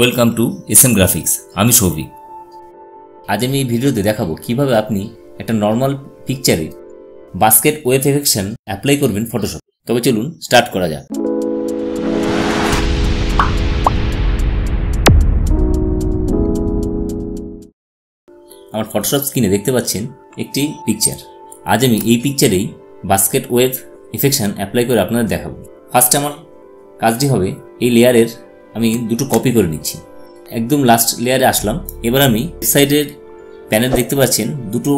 Welcome to S M graphics आमी शोभी। आज आमी भिडियोते देखाबो किभाबे आपनी एकटा नर्माल पिक्चारे बास्केट वेव इफेक्शन अप्लाई करबेन फोटोशॉप। तबे चलुन स्टार्ट करा जाक। आमार फोटोशॉप स्क्रिने देखते पाच्छेन एकटी पिक्चार। आज आमी एई पिक्चारेई बास्केट वेव इफेक्शन अप्लाई करे आपनादेर देखाबो। फार्स्ट आमार काजटी होबे एई लेयारेर आमी दुटो कपि करे निच्छि, एकदम लास्ट लेयारे आसलाम। एबार आमी साइडेर पैनेल देखते पाच्छेन दुटो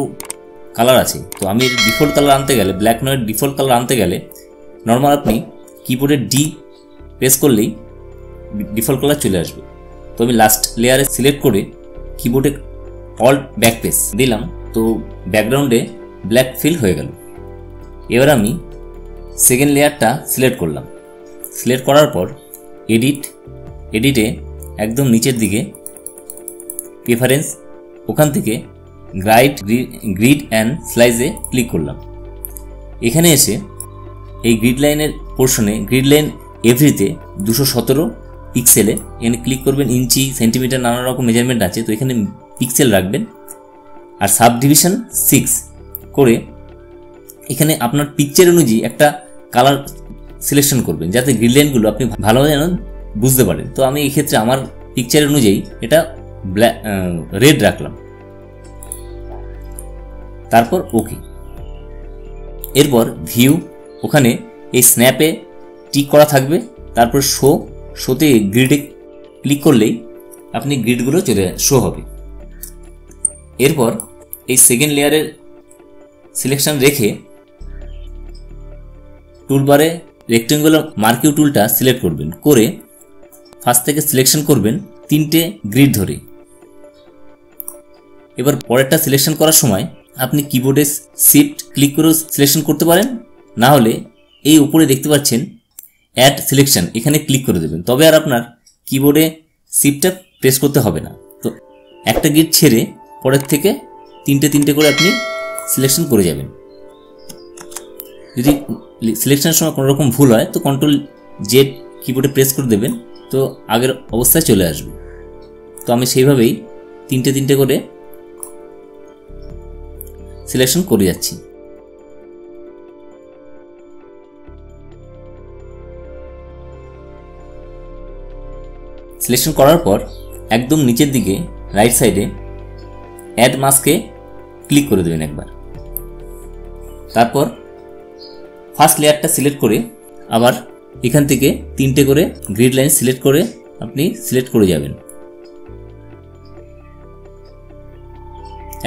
कलर आछे, तो आमी डिफल्ट कलर आनते गेले, ब्लैक नय डिफल्ट कलर आनते गेले नर्माल आपनि कीबोर्डे डि प्रेस करलेई डिफल्ट कलर चले आसबे। तो आमी लास्ट लेयारे सिलेक्ट करे कीबोर्डे অল ব্যাক পেজ দিলাম, তো ব্যাকগ্রাউন্ডে ব্ল্যাক ফিল হয়ে গেল। এবার আমি সেকেন্ড লেয়ারটা সিলেক্ট করলাম। সিলেক্ট করার পর এডিটে একদম নিচের দিকে প্রেফারেন্স, ওখান থেকে গ্রিড অ্যান্ড স্লাইসে ক্লিক করলাম। এখানে এসে এই গ্রিড লাইনের পোর্শনে, গ্রিড লাইন এভরিতে 217 পিক্সেলে এখানে ক্লিক করবেন। ইঞ্চি, সেন্টিমিটার, নানা রকম মেজারমেন্ট আছে, তো এখানে पिक्सल रखबें और सब डिविशन 6 कर एखे अपन पिक्चर अनुजी एक कलर सिलेक्शन करबें, जाते ग्रिड लाइनगुलो अपनी भालो जान बुझते पारें। तो आमी एक क्षेत्र में पिक्चर अनुजाई एटा रेड रखलाम, तारपर ओके। एरपर भिउ ओखाने ए स्नैपे टिक करा थाकबे, तारपर शोते ग्रिडे क्लिक करलेई अपनी ग्रिडगुलो चले शो होबे। এরপর এই সেকেন্ড লেয়ারের সিলেকশন রেখে টুলবারে রেক্টেঙ্গুলার মার্কিউ টুলটা সিলেক্ট করবেন, করে ফার্স্ট থেকে সিলেকশন করবেন তিনটে গ্রিড ধরে। এবার পরেরটা সিলেকশন করার সময় আপনি কিবোর্ডে শিফট ক্লিক করে সিলেকশন করতে পারেন, না হলে এই উপরে দেখতে পাচ্ছেন অ্যাড সিলেকশন, এখানে ক্লিক করে দেবেন। তবে আর আপনার কিবোর্ডে শিফটটা প্রেস করতে হবে না। তো একটা গ্রিড ছেড়ে পরের থেকে তিনটে করে আপনি সিলেকশন করে যাবেন। যদি সিলেকশনের সময় কোনো রকম ভুল হয় তো কন্ট্রোল জেড কিবোর্ডে প্রেস করে দেবেন, তো আগের অবস্থায় চলে আসবে। তো আমি সেইভাবেই তিনটে করে সিলেকশন করে যাচ্ছি। সিলেকশন করার পর একদম নিচের দিকে রাইট সাইডে एड मास्के क्लिक कर देवें एक बार, तारपर फार्स्ट लेयारटा सिलेक्ट करे आबार एखान थेके तीनटे करे ग्रिड लाइन सिलेक्ट करे आपनी सिलेक्ट करे जाबेन,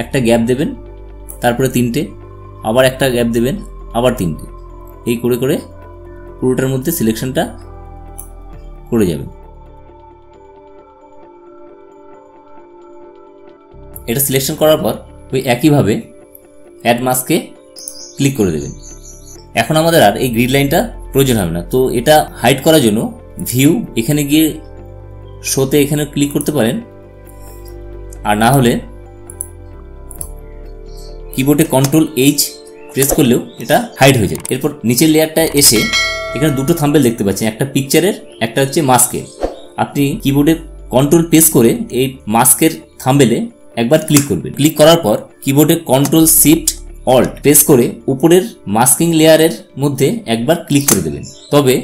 एकटा गैप देवें, तारपरे तीनटे, आबार एकटा गैप देवें, आबार तीनटे, एई करे करे पुरोटार मध्य सिलेक्शनटा करे जाबेन। এটা সিলেকশন করার পর ওই একইভাবে অ্যাড মাস্কে ক্লিক করে দেবেন। এখন আমাদের আর এই গ্রিড লাইনটা প্রয়োজন হবে না, তো এটা হাইড করার জন্য ভিউ এখানে গিয়ে শোতে এখানে ক্লিক করতে পারেন, আর না হলে কিবোর্ডে কন্ট্রোল এইচ প্রেস করলেও এটা হাইড হয়ে যায়। এরপর নিচের লেয়ারটা এসে এখানে দুটো থাম্বনেল দেখতে পাচ্ছেন, একটা পিকচারের, একটা হচ্ছে মাস্কের। আপনি কিবোর্ডে কন্ট্রোল প্রেস করে এই মাস্কের থাম্বনেলে एक बार क्लिक करबेन, क्लिक करार पर कीबोर्डे कंट्रोल शिफ्ट अल्ट प्रेस करे ऊपरेर मास्किंग लेयारेर मध्य एक बार क्लिक करे देबेन, तबे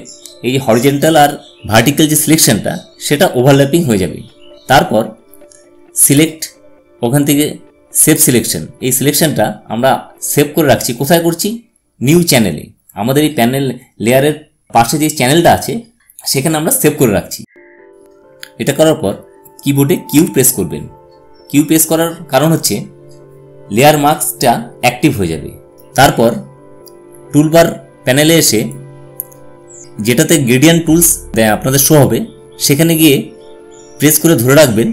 एई हरिजन्टाल आर भार्टिकल जे सिलेक्शनटा सेटा ओभारलैपिंग हये जाबे। तारपर सिलेक्ट ओखान थेके सेव सिलेक्शन, एई सिलेक्शनटा आमरा सेव करे राखछि। कोथाय करछि? निउ चैनेले, आमादेर एई पैनेल लेयारेर पाशे जे चैनेलटा आछे सेखाने आमरा सेव करे राखछि। एटा करार पर कीबोर्डे किउ प्रेस करबेन, কিউ প্রেস করার কারণ হচ্ছে লেয়ার মাস্কটা অ্যাক্টিভ হয়ে যাবে। তারপর টুলবার প্যানেলে এসে যেটাতে গ্রেডিয়েন্ট টুলস আপনাদের শো হবে সেখানে গিয়ে প্রেস করে ধরে রাখবেন,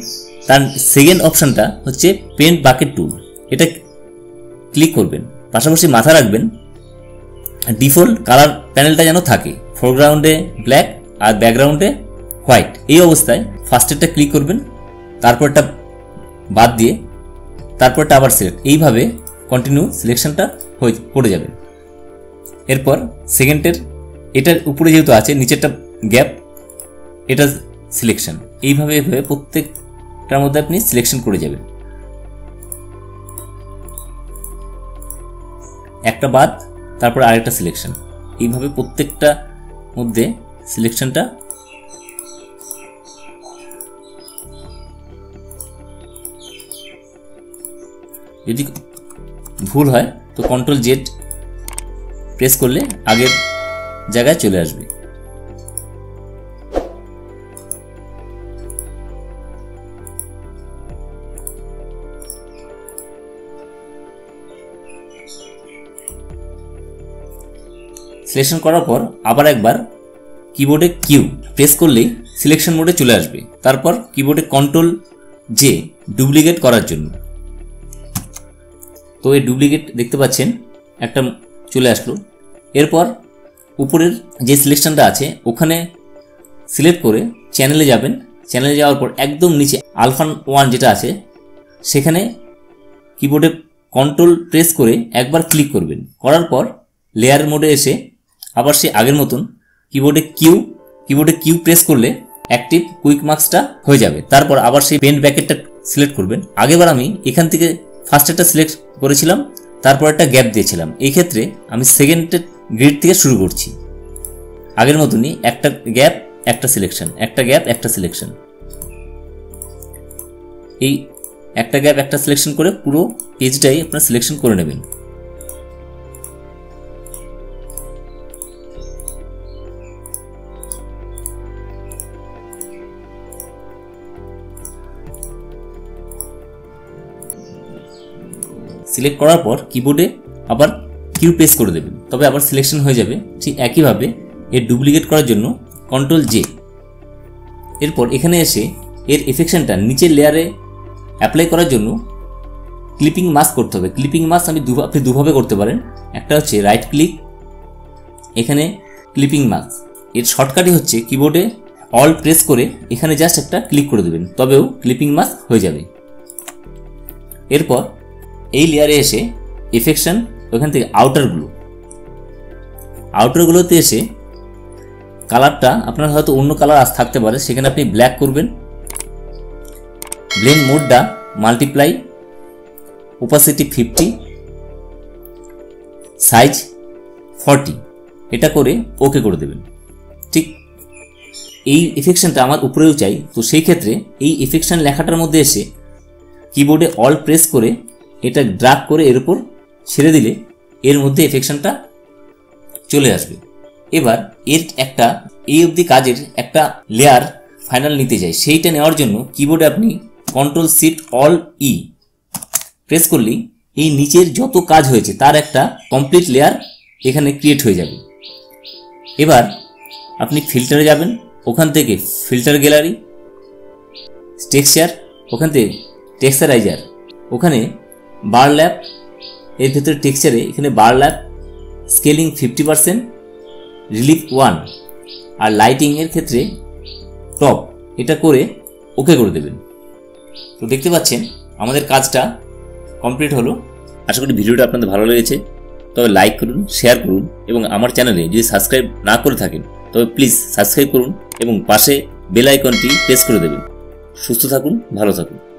তার সেকেন্ড অপশনটা হচ্ছে পেন্ট বাকেট টুল, এটা ক্লিক করবেন। পাশাপাশি মাথা রাখবেন ডিফল্ট কালার প্যানেলটা যেন থাকে, ফোরগ্রাউন্ডে ব্ল্যাক আর ব্যাকগ্রাউন্ডে হোয়াইট। এই অবস্থায় ফার্স্টেরটা ক্লিক করবেন, তারপরটা বাদ দিয়ে তারপরটা আবার সিলেক্ট, এইভাবে কন্টিনিউ সিলেকশনটা হয়ে পড়ে যাবে। এরপর সেকেন্ডের এটার উপরে যেহেতু আছে নিচেরটা গ্যাপ, এটা সিলেকশন, এইভাবে এইভাবে প্রত্যেকটার মধ্যে আপনি সিলেকশন করে যাবেন। একটা বাদ তারপর আরেকটা সিলেকশন, এইভাবে প্রত্যেকটা মধ্যে সিলেকশনটা যদি ভুল হয় তো কন্ট্রোল জেড প্রেস করলে আগের জায়গায় চলে আসবে। সিলেকশন করার পর আবার একবার কিবোর্ডে কিউ প্রেস করলেই সিলেকশন মোডে চলে আসবে। তারপর কিবোর্ডে কন্ট্রোল জে ডুপ্লিকেট করার জন্য, তো এই ডুপ্লিকেট দেখতে পাচ্ছেন একটা চলে আসলো। এরপর উপরের যে সিলেকশনটা আছে ওখানে সিলেক্ট করে চ্যানেলে যাবেন, চ্যানেলে যাওয়ার পর একদম নিচে আলফা ওয়ান যেটা আছে সেখানে কিবোর্ডে কন্ট্রোল প্রেস করে একবার ক্লিক করবেন। করার পর লেয়ার মোডে এসে আবার সে আগের মতন কিবোর্ডে কিউ প্রেস করলে অ্যাক্টিভ কুইক মার্কসটা হয়ে যাবে। তারপর আবার সেই পেন ব্যাকেটটা সিলেক্ট করবেন। আগেবার আমি এখান থেকে ফার্স্টেরটা সিলেক্ট করেছিলাম, তারপর একটা গ্যাপ দিয়েছিলাম। এই ক্ষেত্রে আমি সেকেন্ডের গ্রিড থেকে শুরু করছি, আগের মতনই একটা গ্যাপ একটা সিলেকশন, একটা গ্যাপ একটা সিলেকশন, এই একটা গ্যাপ একটা সিলেকশন করে পুরো পেজটাই আপনার সিলেকশন করে নেবেন। সিলেক্ট করার পর কিবোর্ডে আবার কিউ প্রেস করে দেবেন, তবে আবার সিলেকশন হয়ে যাবে। ঠিক একইভাবে এর ডুপ্লিকেট করার জন্য কন্ট্রোল জে, এরপর এখানে এসে এর এফেকশনটা নিচের লেয়ারে অ্যাপ্লাই করার জন্য ক্লিপিং মাস্ক করতে হবে। ক্লিপিং মাস্ক আপনি দুভাবে করতে পারেন, একটা হচ্ছে রাইট ক্লিক, এখানে ক্লিপিং মাস্ক, এর শর্টকাটই হচ্ছে কিবোর্ডে অল প্রেস করে এখানে জাস্ট একটা ক্লিক করে দেবেন, তবেও ক্লিপিং মাস্ক হয়ে যাবে। এরপর এই লেয়ারে এসে এফেকশন, ওখান থেকে আউটারগুলোতে এসে কালারটা আপনার হয়তো অন্য কালার আজ থাকতে পারে, সেখানে আপনি ব্ল্যাক করবেন। ব্লেন্ড মোডটা মাল্টিপ্লাই, ওপাসিটি 50, সাইজ 40, এটা করে ওকে করে দেবেন। ঠিক এই এফেকশনটা আমার উপরেও চাই, তো সেই ক্ষেত্রে এই এফেকশন লেখাটার মধ্যে এসে কিবোর্ডে অল প্রেস করে এটা ড্র্যাগ করে এর উপর ছেড়ে দিলে এর মধ্যে এফেকশনটা চলে আসবে। এবার এর একটা এই অবধি কাজের একটা লেয়ার ফাইনাল নিতে চাই, সেইটা নেওয়ার জন্য কিবোর্ডে আপনি control shift all E press করলেই এই নিচের যত কাজ হয়েছে তার একটা কমপ্লিট লেয়ার এখানে ক্রিয়েট হয়ে যাবে। এবার আপনি ফিল্টারে যাবেন, ওখান থেকে ফিল্টার গ্যালারি, টেক্সচার, ওখান থেকে টেক্সচারাইজার, ওখানে বারল্যাপ, এর ভেতরে টেক্সচারে এখানে বারল্যাপ, স্কেলিং 50%, রিলিফ 1 আর লাইটিংয়ের ক্ষেত্রে টপ, এটা করে ওকে করে দেবেন। তো দেখতে পাচ্ছেন আমাদের কাজটা কমপ্লিট হলো। আশা করি ভিডিওটা আপনাদের ভালো লেগেছে, তবে লাইক করুন, শেয়ার করুন এবং আমার চ্যানেলে যদি সাবস্ক্রাইব না করে থাকেন তবে প্লিজ সাবস্ক্রাইব করুন এবং পাশে বেল আইকনটি প্রেস করে দেবেন। সুস্থ থাকুন, ভালো থাকুন।